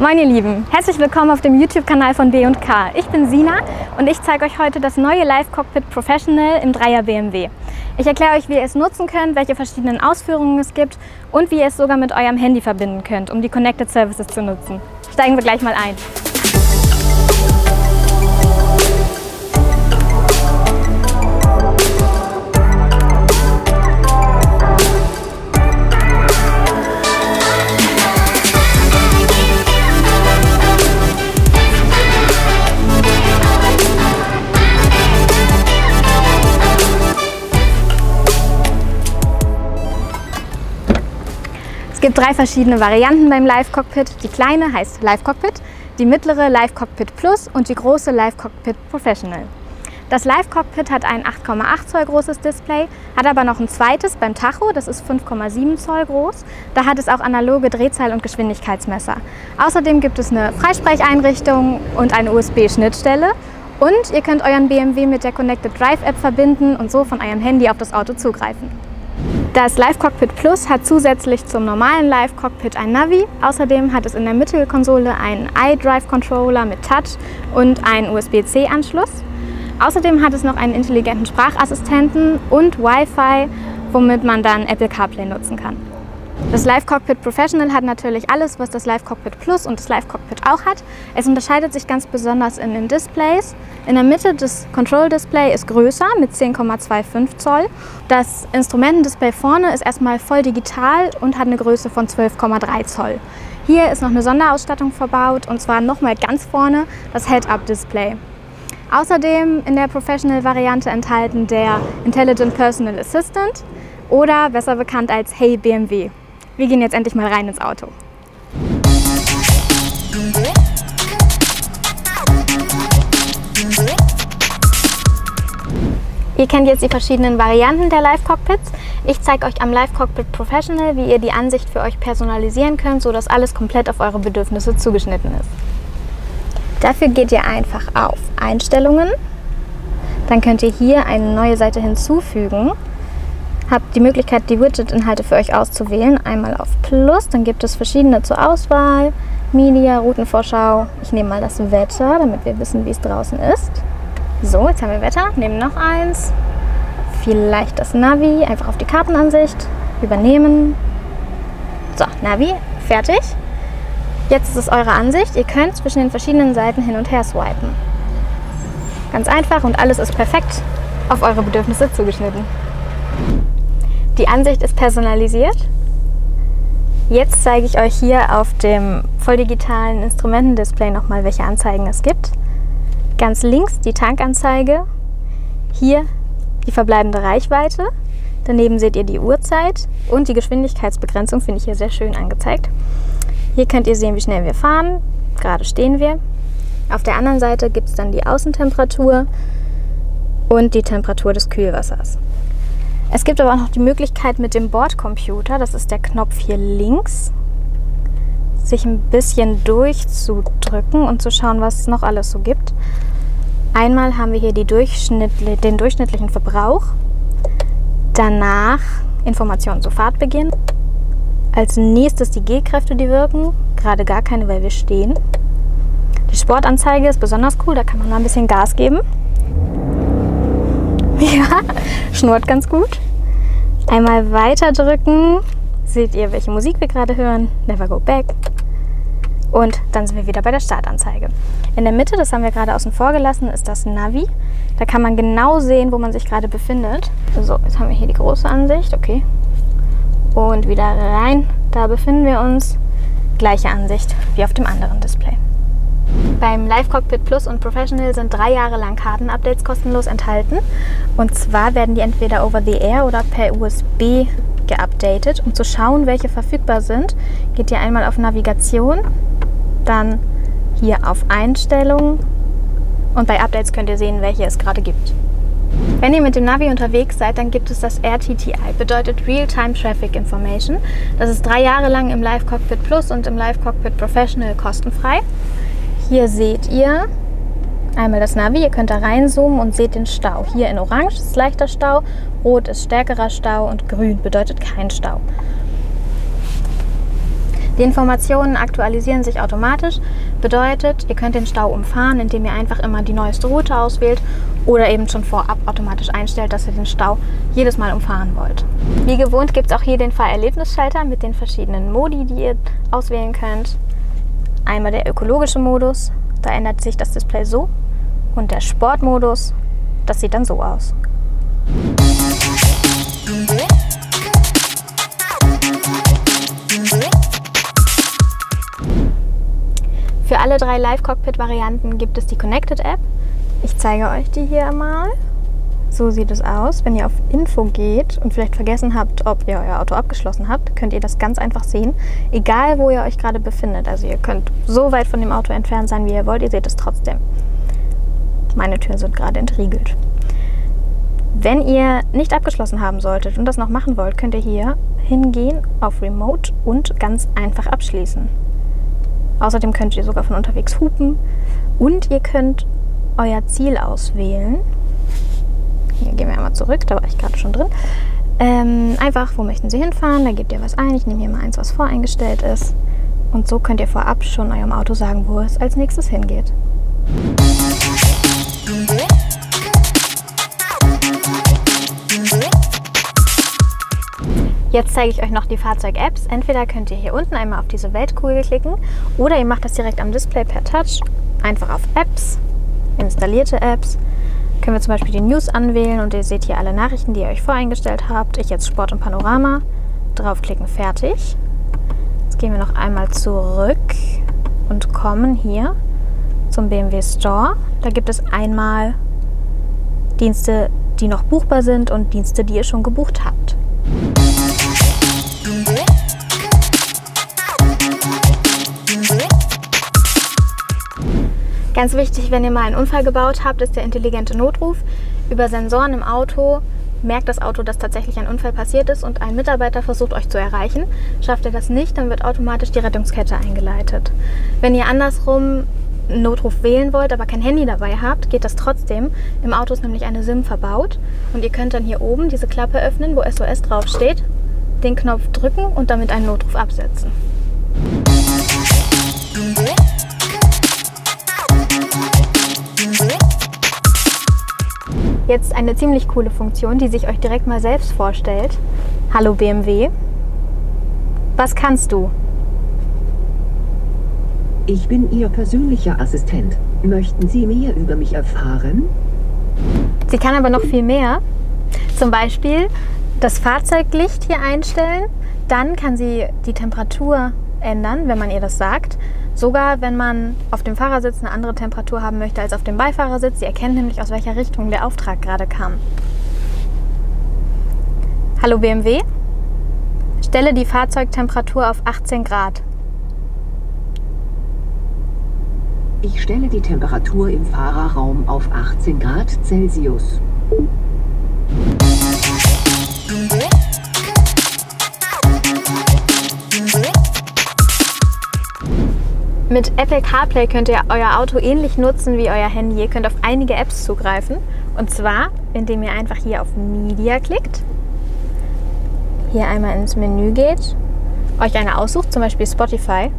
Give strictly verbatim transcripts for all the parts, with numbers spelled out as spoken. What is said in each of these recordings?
Moin ihr Lieben, herzlich willkommen auf dem YouTube-Kanal von B und K. Ich bin Sina und ich zeige euch heute das neue Live Cockpit Professional im Dreier B M W. Ich erkläre euch, wie ihr es nutzen könnt, welche verschiedenen Ausführungen es gibt und wie ihr es sogar mit eurem Handy verbinden könnt, um die Connected Services zu nutzen. Steigen wir gleich mal ein. Es gibt drei verschiedene Varianten beim Live Cockpit. Die kleine heißt Live Cockpit, die mittlere Live Cockpit Plus und die große Live Cockpit Professional. Das Live Cockpit hat ein acht Komma acht Zoll großes Display, hat aber noch ein zweites beim Tacho, das ist fünf Komma sieben Zoll groß. Da hat es auch analoge Drehzahl- und Geschwindigkeitsmesser. Außerdem gibt es eine Freisprecheinrichtung und eine U S B-Schnittstelle. Und ihr könnt euren B M W mit der Connected Drive App verbinden und so von eurem Handy auf das Auto zugreifen. Das Live Cockpit Plus hat zusätzlich zum normalen Live Cockpit ein Navi. Außerdem hat es in der Mittelkonsole einen iDrive-Controller mit Touch und einen U S B C-Anschluss. Außerdem hat es noch einen intelligenten Sprachassistenten und Wi-Fi, womit man dann Apple CarPlay nutzen kann. Das Live Cockpit Professional hat natürlich alles, was das Live Cockpit Plus und das Live Cockpit auch hat. Es unterscheidet sich ganz besonders in den Displays. In der Mitte das Control Display ist größer mit zehn Komma fünfundzwanzig Zoll. Das Instrumentendisplay vorne ist erstmal voll digital und hat eine Größe von zwölf Komma drei Zoll. Hier ist noch eine Sonderausstattung verbaut und zwar nochmal ganz vorne das Head-Up Display. Außerdem in der Professional Variante enthalten der Intelligent Personal Assistant oder besser bekannt als Hey B M W. Wir gehen jetzt endlich mal rein ins Auto. Ihr kennt jetzt die verschiedenen Varianten der Live Cockpits. Ich zeige euch am Live Cockpit Professional, wie ihr die Ansicht für euch personalisieren könnt, sodass alles komplett auf eure Bedürfnisse zugeschnitten ist. Dafür geht ihr einfach auf Einstellungen. Dann könnt ihr hier eine neue Seite hinzufügen. Habt die Möglichkeit, die Widget-Inhalte für euch auszuwählen. Einmal auf Plus, dann gibt es verschiedene zur Auswahl. Media, Routenvorschau. Ich nehme mal das Wetter, damit wir wissen, wie es draußen ist. So, jetzt haben wir Wetter. Nehmen noch eins. Vielleicht das Navi. Einfach auf die Kartenansicht. Übernehmen. So, Navi. Fertig. Jetzt ist es eure Ansicht. Ihr könnt zwischen den verschiedenen Seiten hin und her swipen. Ganz einfach und alles ist perfekt auf eure Bedürfnisse zugeschnitten. Die Ansicht ist personalisiert. Jetzt zeige ich euch hier auf dem volldigitalen Instrumentendisplay nochmal, welche Anzeigen es gibt. Ganz links die Tankanzeige, hier die verbleibende Reichweite, daneben seht ihr die Uhrzeit und die Geschwindigkeitsbegrenzung, finde ich hier sehr schön angezeigt. Hier könnt ihr sehen, wie schnell wir fahren, gerade stehen wir. Auf der anderen Seite gibt es dann die Außentemperatur und die Temperatur des Kühlwassers. Es gibt aber auch noch die Möglichkeit mit dem Bordcomputer, das ist der Knopf hier links, sich ein bisschen durchzudrücken und zu schauen, was es noch alles so gibt. Einmal haben wir hier die durchschnittli- den durchschnittlichen Verbrauch, danach Informationen zu Fahrtbeginn, als nächstes die G-Kräfte, die wirken, gerade gar keine, weil wir stehen. Die Sportanzeige ist besonders cool, da kann man mal ein bisschen Gas geben. Ja, schnurrt ganz gut. Einmal weiter drücken. Seht ihr, welche Musik wir gerade hören. Never Go Back. Und dann sind wir wieder bei der Startanzeige. In der Mitte, das haben wir gerade außen vor gelassen, ist das Navi. Da kann man genau sehen, wo man sich gerade befindet. So, jetzt haben wir hier die große Ansicht. Okay. Und wieder rein. Da befinden wir uns. Gleiche Ansicht wie auf dem anderen Display. Beim Live Cockpit Plus und Professional sind drei Jahre lang Kartenupdates kostenlos enthalten. Und zwar werden die entweder over the air oder per U S B geupdatet. Um zu schauen, welche verfügbar sind, geht ihr einmal auf Navigation, dann hier auf Einstellungen und bei Updates könnt ihr sehen, welche es gerade gibt. Wenn ihr mit dem Navi unterwegs seid, dann gibt es das R T T I, bedeutet Real-Time Traffic Information. Das ist drei Jahre lang im Live Cockpit Plus und im Live Cockpit Professional kostenfrei. Hier seht ihr einmal das Navi, ihr könnt da reinzoomen und seht den Stau. Hier in Orange ist leichter Stau, Rot ist stärkerer Stau und Grün bedeutet kein Stau. Die Informationen aktualisieren sich automatisch, bedeutet, ihr könnt den Stau umfahren, indem ihr einfach immer die neueste Route auswählt oder eben schon vorab automatisch einstellt, dass ihr den Stau jedes Mal umfahren wollt. Wie gewohnt gibt es auch hier den Fahrerlebnisschalter mit den verschiedenen Modi, die ihr auswählen könnt. Einmal der ökologische Modus, da ändert sich das Display so, und der Sportmodus, das sieht dann so aus. Für alle drei Live-Cockpit-Varianten gibt es die Connected-App. Ich zeige euch die hier mal. So sieht es aus. Wenn ihr auf Info geht und vielleicht vergessen habt, ob ihr euer Auto abgeschlossen habt, könnt ihr das ganz einfach sehen, egal wo ihr euch gerade befindet. Also ihr könnt so weit von dem Auto entfernt sein, wie ihr wollt, ihr seht es trotzdem. Meine Türen sind gerade entriegelt. Wenn ihr nicht abgeschlossen haben solltet und das noch machen wollt, könnt ihr hier hingehen auf Remote und ganz einfach abschließen. Außerdem könnt ihr sogar von unterwegs hupen und ihr könnt euer Ziel auswählen. Hier gehen wir einmal zurück, da war ich gerade schon drin. Ähm, einfach, wo möchten Sie hinfahren, da gebt ihr was ein. Ich nehme hier mal eins, was voreingestellt ist. Und so könnt ihr vorab schon eurem Auto sagen, wo es als nächstes hingeht. Jetzt zeige ich euch noch die Fahrzeug-Apps. Entweder könnt ihr hier unten einmal auf diese Weltkugel klicken oder ihr macht das direkt am Display per Touch. Einfach auf Apps, installierte Apps. Können wir zum Beispiel die News anwählen und ihr seht hier alle Nachrichten, die ihr euch voreingestellt habt. Ich jetzt Sport und Panorama. Draufklicken, fertig. Jetzt gehen wir noch einmal zurück und kommen hier zum B M W Store. Da gibt es einmal Dienste, die noch buchbar sind und Dienste, die ihr schon gebucht habt. Ganz wichtig, wenn ihr mal einen Unfall gebaut habt, ist der intelligente Notruf. Über Sensoren im Auto merkt das Auto, dass tatsächlich ein Unfall passiert ist und ein Mitarbeiter versucht, euch zu erreichen. Schafft ihr das nicht, dann wird automatisch die Rettungskette eingeleitet. Wenn ihr andersrum einen Notruf wählen wollt, aber kein Handy dabei habt, geht das trotzdem. Im Auto ist nämlich eine SIM verbaut und ihr könnt dann hier oben diese Klappe öffnen, wo S O S draufsteht, den Knopf drücken und damit einen Notruf absetzen. Jetzt eine ziemlich coole Funktion, die sich euch direkt mal selbst vorstellt. Hallo B M W, was kannst du? Ich bin Ihr persönlicher Assistent. Möchten Sie mehr über mich erfahren? Sie kann aber noch viel mehr. Zum Beispiel das Fahrzeuglicht hier einstellen. Dann kann sie die Temperatur ändern, wenn man ihr das sagt. Sogar wenn man auf dem Fahrersitz eine andere Temperatur haben möchte als auf dem Beifahrersitz. Sie erkennt nämlich, aus welcher Richtung der Auftrag gerade kam. Hallo B M W, stelle die Fahrzeugtemperatur auf achtzehn Grad. Ich stelle die Temperatur im Fahrerraum auf achtzehn Grad Celsius. Mit Apple CarPlay könnt ihr euer Auto ähnlich nutzen wie euer Handy. Ihr könnt auf einige Apps zugreifen. Und zwar, indem ihr einfach hier auf Media klickt, hier einmal ins Menü geht, euch eine aussucht, zum Beispiel Spotify.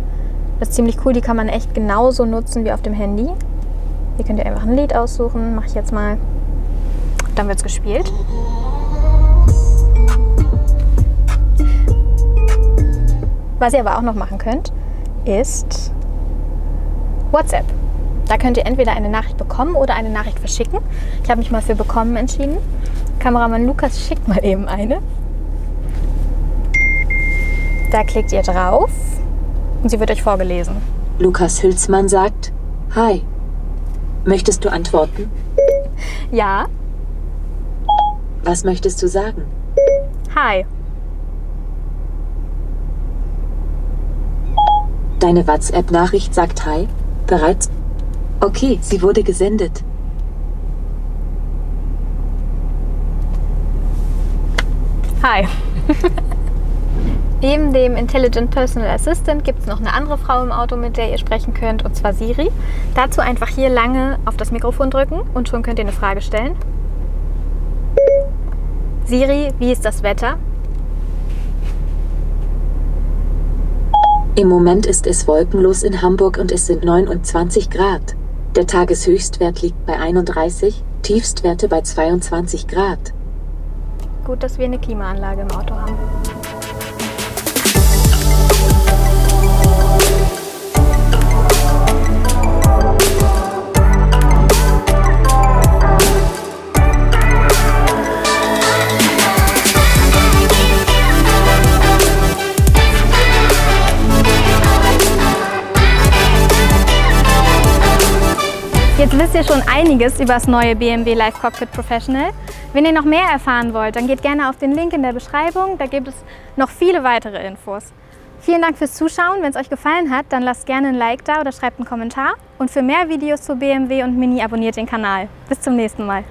Das ist ziemlich cool, die kann man echt genauso nutzen wie auf dem Handy. Hier könnt ihr einfach ein Lied aussuchen, mache ich jetzt mal. Dann wird es gespielt. Was ihr aber auch noch machen könnt, ist WhatsApp. Da könnt ihr entweder eine Nachricht bekommen oder eine Nachricht verschicken. Ich habe mich mal für bekommen entschieden. Kameramann Lukas schickt mal eben eine. Da klickt ihr drauf. Und sie wird euch vorgelesen. Lukas Hülsmann sagt, hi, möchtest du antworten? Ja. Was möchtest du sagen? Hi. Deine WhatsApp-Nachricht sagt hi, bereits? Okay, sie wurde gesendet. Hi. Neben dem Intelligent Personal Assistant gibt es noch eine andere Frau im Auto, mit der ihr sprechen könnt, und zwar Siri. Dazu einfach hier lange auf das Mikrofon drücken und schon könnt ihr eine Frage stellen. Siri, wie ist das Wetter? Im Moment ist es wolkenlos in Hamburg und es sind neunundzwanzig Grad. Der Tageshöchstwert liegt bei einunddreißig, Tiefstwerte bei zweiundzwanzig Grad. Gut, dass wir eine Klimaanlage im Auto haben. Jetzt wisst ihr schon einiges über das neue B M W Live Cockpit Professional. Wenn ihr noch mehr erfahren wollt, dann geht gerne auf den Link in der Beschreibung. Da gibt es noch viele weitere Infos. Vielen Dank fürs Zuschauen. Wenn es euch gefallen hat, dann lasst gerne ein Like da oder schreibt einen Kommentar. Und für mehr Videos zu B M W und Mini abonniert den Kanal. Bis zum nächsten Mal.